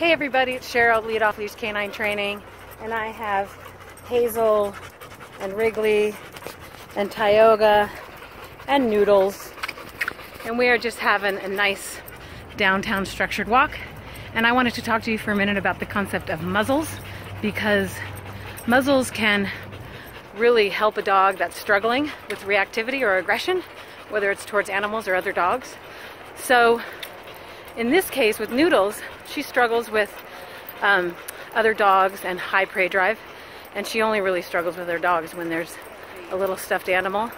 Hey everybody, it's Cheryl, LeadOffLeashK9Training, and I have Hazel and Wrigley and Tioga and Noodles, and we are just having a nice downtown structured walk. And I wanted to talk to you for a minute about the concept of muzzles, because muzzles can really help a dog that's struggling with reactivity or aggression, whether it's towards animals or other dogs. So in this case with Noodles, she struggles with other dogs and high prey drive, and she only really struggles with her dogs when there's a little stuffed animal.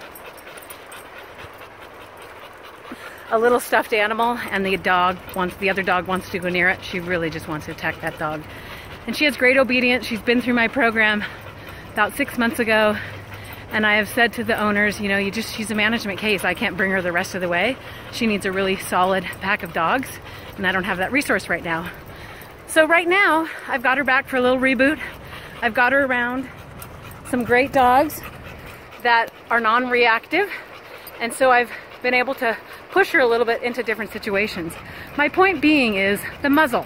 A little stuffed animal, and the other dog wants to go near it. She really just wants to attack that dog. And she has great obedience. She's been through my program about 6 months ago, and I have said to the owners, you know, she's a management case. I can't bring her the rest of the way. She needs a really solid pack of dogs, and I don't have that resource right now. So right now, I've got her back for a little reboot. I've got her around some great dogs that are non-reactive, and so I've been able to push her a little bit into different situations. My point being is the muzzle.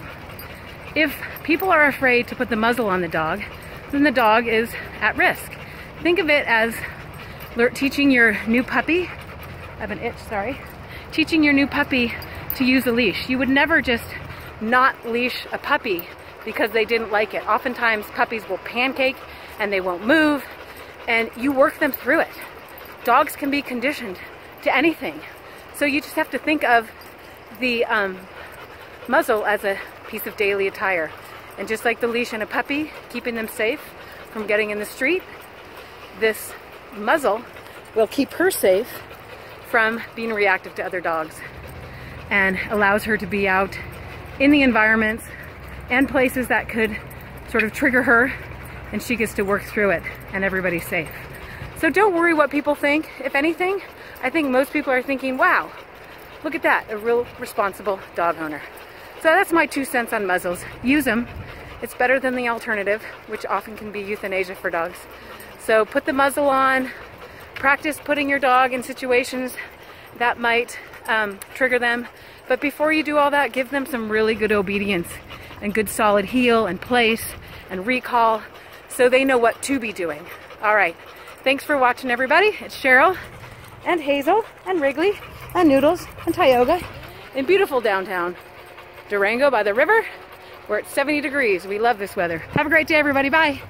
If people are afraid to put the muzzle on the dog, then the dog is at risk. Think of it as teaching your new puppy, I have an itch, sorry, teaching your new puppy to use a leash. You would never just not leash a puppy because they didn't like it. Oftentimes puppies will pancake and they won't move, and you work them through it. Dogs can be conditioned to anything. So you just have to think of the muzzle as a piece of daily attire. And just like the leash and a puppy, keeping them safe from getting in the street, this muzzle will keep her safe from being reactive to other dogs and allows her to be out in the environments and places that could sort of trigger her, and she gets to work through it and everybody's safe. So don't worry what people think. If anything, I think most people are thinking, wow, look at that, a real responsible dog owner. So that's my 2 cents on muzzles. Use them. It's better than the alternative, which often can be euthanasia for dogs. So put the muzzle on, practice putting your dog in situations that might trigger them. But before you do all that, give them some really good obedience and good solid heel and place and recall so they know what to be doing. All right. Thanks for watching, everybody. It's Cheryl and Hazel and Wrigley and Noodles and Tioga in beautiful downtown Durango by the river, where it's 70 degrees. We love this weather. Have a great day, everybody. Bye.